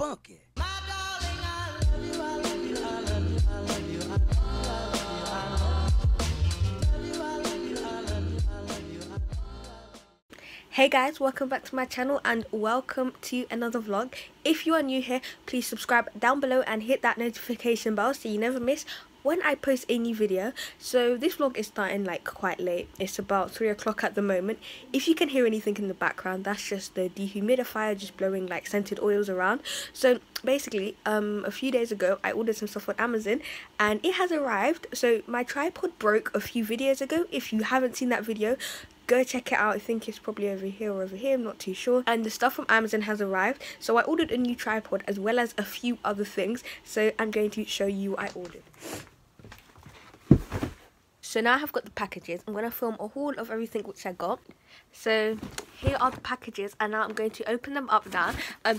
funky. Hey guys, welcome back to my channel and welcome to another vlog. If you are new here, please subscribe down below and hit that notification bell so you never miss when I post a new video. So this vlog is starting like quite late. It's about 3 o'clock at the moment. If you can hear anything in the background, that's just the dehumidifier just blowing like scented oils around. So basically a few days ago I ordered some stuff on Amazon and it has arrived. So my tripod broke a few videos ago. If you haven't seen that video, go check it out. I think it's probably over here or over here, I'm not too sure. And the stuff from Amazon has arrived, so I ordered a new tripod as well as a few other things, so I'm going to show you what I ordered. So now I've got the packages, I'm going to film a haul of everything which I got. So here are the packages and now I'm going to open them up now. I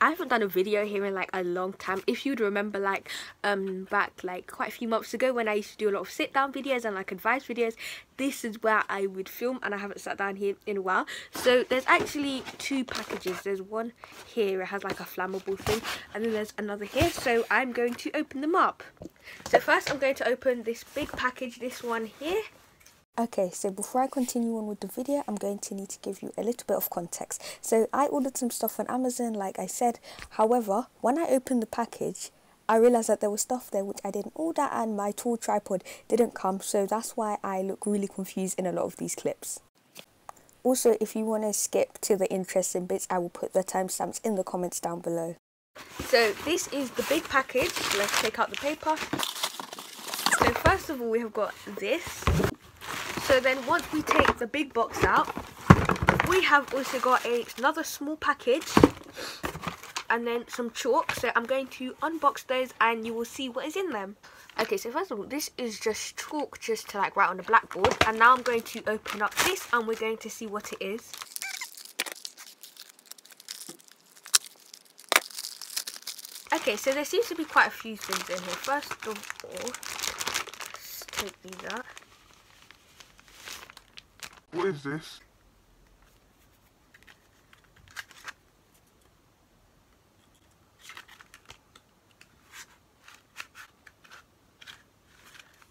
haven't done a video here in like a long time. If you'd remember like back like quite a few months ago when I used to do a lot of sit down videos and like advice videos, this is where I would film, and I haven't sat down here in a while. So there's actually two packages. There's one here, it has like a flammable thing, and then there's another here. So I'm going to open them up. So first I'm going to open this big package, this one here. Okay, so before I continue on with the video, I'm going to need to give you a little bit of context. So I ordered some stuff on Amazon, like I said. However, when I opened the package, I realised that there was stuff there which I didn't order and my tall tripod didn't come, so that's why I look really confused in a lot of these clips. Also, if you want to skip to the interesting bits, I will put the timestamps in the comments down below. So this is the big package. Let's take out the paper. So first of all, we have got this. So then once we take the big box out, we have also got another small package. And then some chalk, so I'm going to unbox those and you will see what is in them. Okay, so first of all, this is just chalk just to like write on the blackboard, and now I'm going to open up this and we're going to see what it is. Okay, so there seems to be quite a few things in here. First of all, let's take these out. What is this?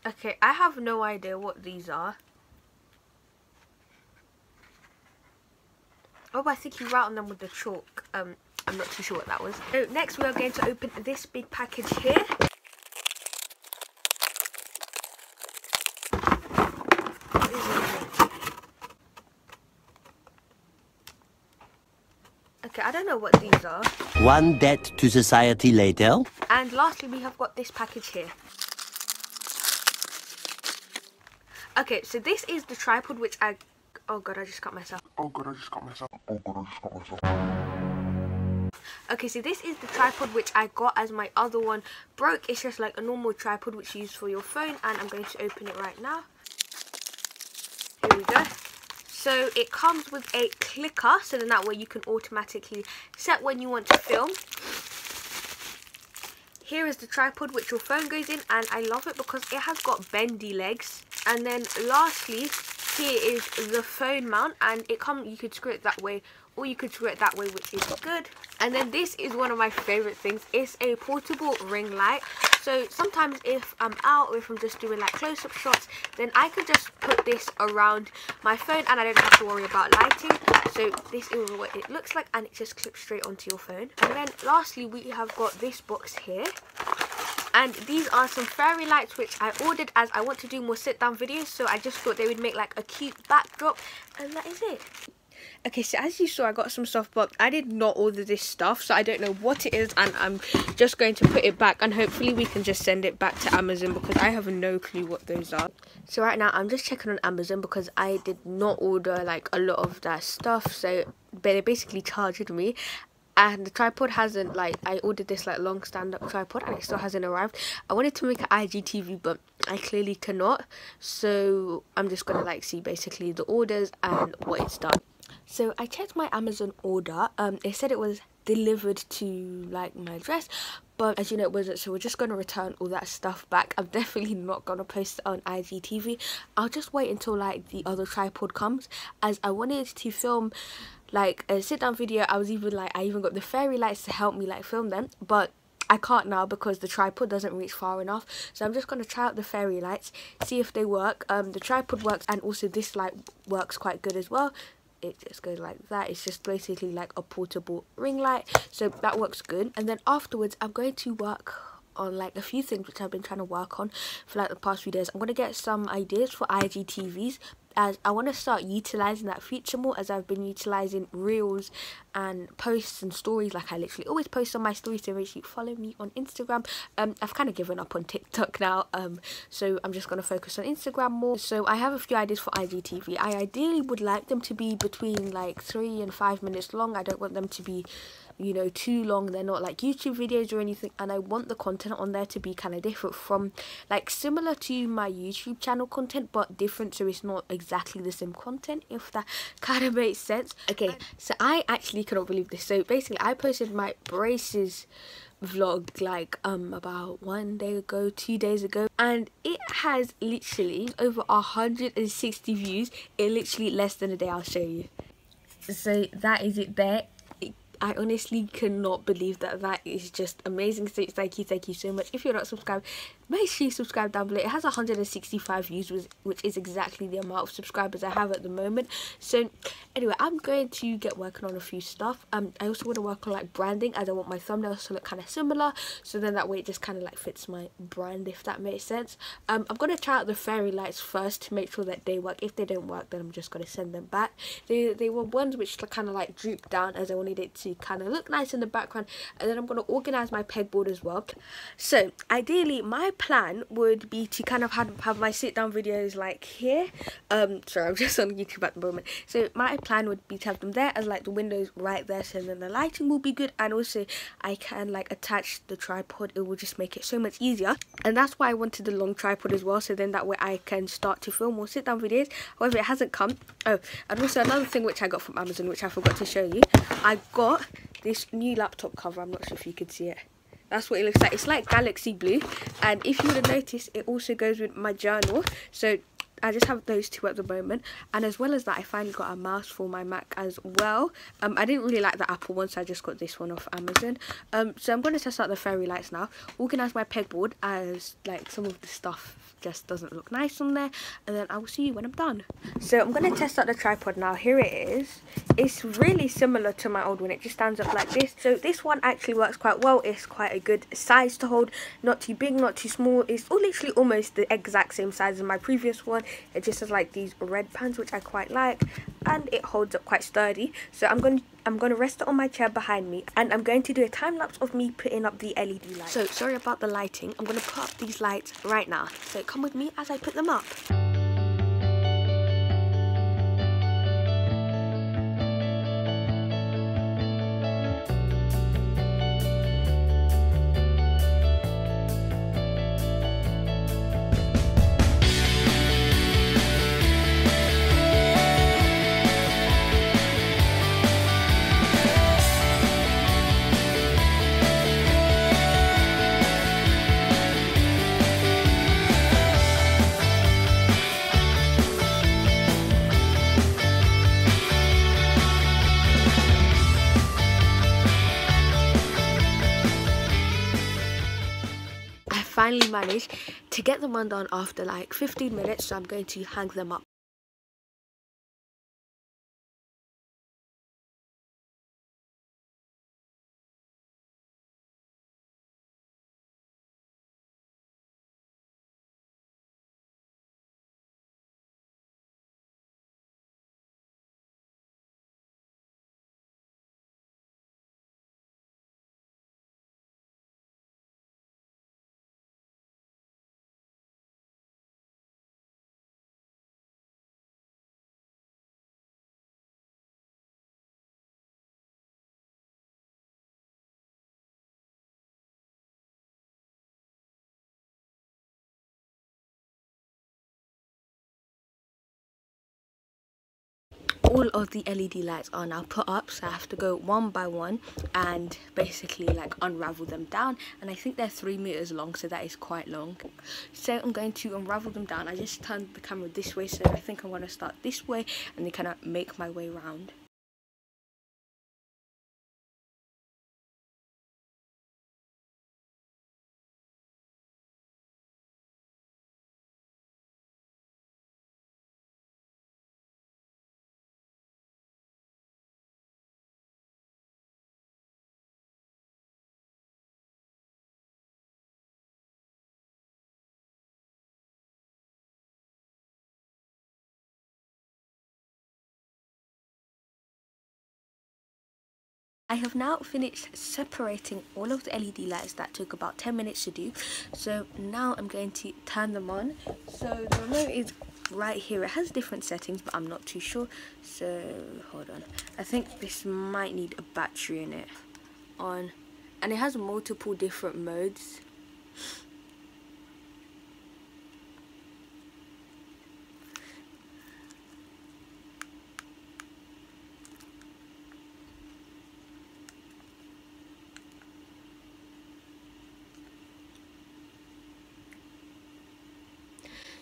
Okay, I have no idea what these are. Oh, I think you wrote on them with the chalk. I'm not too sure what that was. So next we are going to open this big package here. Okay, I don't know what these are. One debt to society later. And lastly, we have got this package here. Okay, so this is the tripod which I... Oh god, I just cut myself. Oh god, I just cut myself. Oh god, I just cut myself. Okay, so this is the tripod which I got as my other one broke. It's just like a normal tripod which you use for your phone, and I'm going to open it right now. Here we go. So it comes with a clicker, so then that way you can automatically set when you want to film. Here is the tripod which your phone goes in, and I love it because it has got bendy legs. And then lastly, here is the phone mount, and it comes, you could screw it that way or you could screw it that way, which is good. And then this is one of my favorite things, it's a portable ring light. So sometimes if I'm out or if I'm just doing like close-up shots, then I could just put this around my phone and I don't have to worry about lighting. So this is what it looks like, and it just clips straight onto your phone. And then lastly, we have got this box here. And these are some fairy lights which I ordered as I want to do more sit-down videos, so I just thought they would make like a cute backdrop, and that is it. Okay, so as you saw, I got some stuff, but I did not order this stuff, so I don't know what it is, and I'm just going to put it back, and hopefully we can just send it back to Amazon because I have no clue what those are. So right now, I'm just checking on Amazon because I did not order like a lot of that stuff, so they basically charged me. And the tripod hasn't, like, I ordered this, like, long stand-up tripod and it still hasn't arrived. I wanted to make an IGTV, but I clearly cannot. So I'm just going to, like, see basically the orders and what it's done. So I checked my Amazon order. It said it was delivered to, like, my address. But as you know, it wasn't, so we're just going to return all that stuff back. I'm definitely not going to post it on IGTV. I'll just wait until, like, the other tripod comes, as I wanted to film like a sit-down video. I even got the fairy lights to help me like film them, but I can't now because the tripod doesn't reach far enough. So I'm just going to try out the fairy lights, see if they work. The tripod works, and also this light works quite good as well. It just goes like that. It's just basically like a portable ring light, so that works good. And then afterwards I'm going to work on like a few things which I've been trying to work on for like the past few days. I'm going to get some ideas for IGTVs, as I want to start utilizing that feature more, as I've been utilizing reels and posts and stories. Like I literally always post on my stories, so make sure you follow me on Instagram. I've kind of given up on TikTok now, so I'm just going to focus on Instagram more. So I have a few ideas for IGTV. I ideally would like them to be between like 3 and 5 minutes long. I don't want them to be, you know, too long. They're not like YouTube videos or anything, and I want the content on there to be kind of different from, like, similar to my YouTube channel content, but different, so it's not exactly the same content, if that kind of makes sense. Okay, so I actually cannot believe this. So basically I posted my braces vlog like about 2 days ago, and it has literally over 160 views in literally less than a day. I'll show you. So that is it there. I honestly cannot believe that. That is just amazing. So thank you so much. If you're not subscribed, make sure you subscribe down below. It has 165 views, which is exactly the amount of subscribers I have at the moment. So anyway, I'm going to get working on a few stuff. I also want to work on like branding, as I want my thumbnails to look kind of similar, so then that way it just kind of like fits my brand, if that makes sense. I'm going to try out the fairy lights first to make sure that they work. If they don't work, then I'm just going to send them back. They were ones which kind of like drooped down, as I wanted it to kind of look nice in the background. And then I'm going to organize my pegboard as well. So ideally my plan would be to kind of have my sit down videos like here. Sorry, I'm just on YouTube at the moment. So my plan would be to have them there, as like the windows right there, so then the lighting will be good, and also I can like attach the tripod. It will just make it so much easier, and that's why I wanted the long tripod as well, so then that way I can start to film more sit down videos. However, it hasn't come. Oh, and also another thing which I got from Amazon, which I forgot to show you, I got this new laptop cover. I'm not sure if you can see it. That's what it looks like. It's like galaxy blue, and if you would have noticed, it also goes with my journal. So I just have those two at the moment, and as well as that, I finally got a mouse for my Mac as well. I didn't really like the Apple one, so I just got this one off Amazon. So I'm going to test out the fairy lights now, organize my pegboard, as like some of the stuff just doesn't look nice on there, and then I will see you when I'm done. So I'm going to test out the tripod now. Here it is. It's really similar to my old one. It just stands up like this. So this one actually works quite well. It's quite a good size to hold, not too big, not too small. It's all literally almost the exact same size as my previous one. It just has like these red pans, which I quite like, and it holds up quite sturdy. So I'm going to rest it on my chair behind me, and I'm going to do a time lapse of me putting up the LED lights. So sorry about the lighting. I'm going to put up these lights right now, so come with me as I put them up. Finally managed to get them undone after like 15 minutes, so I'm going to hang them up. All of the LED lights are now put up, so I have to go one by one and basically like unravel them down. And I think they're 3 meters long, so that is quite long. So I'm going to unravel them down. I just turned the camera this way, so I think I'm going to start this way and then kind of make my way around. I have now finished separating all of the LED lights. That took about 10 minutes to do. So now I'm going to turn them on. So the remote is right here. It has different settings, but I'm not too sure. So hold on. I think this might need a battery in it. On. And it has multiple different modes.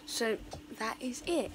So that is it.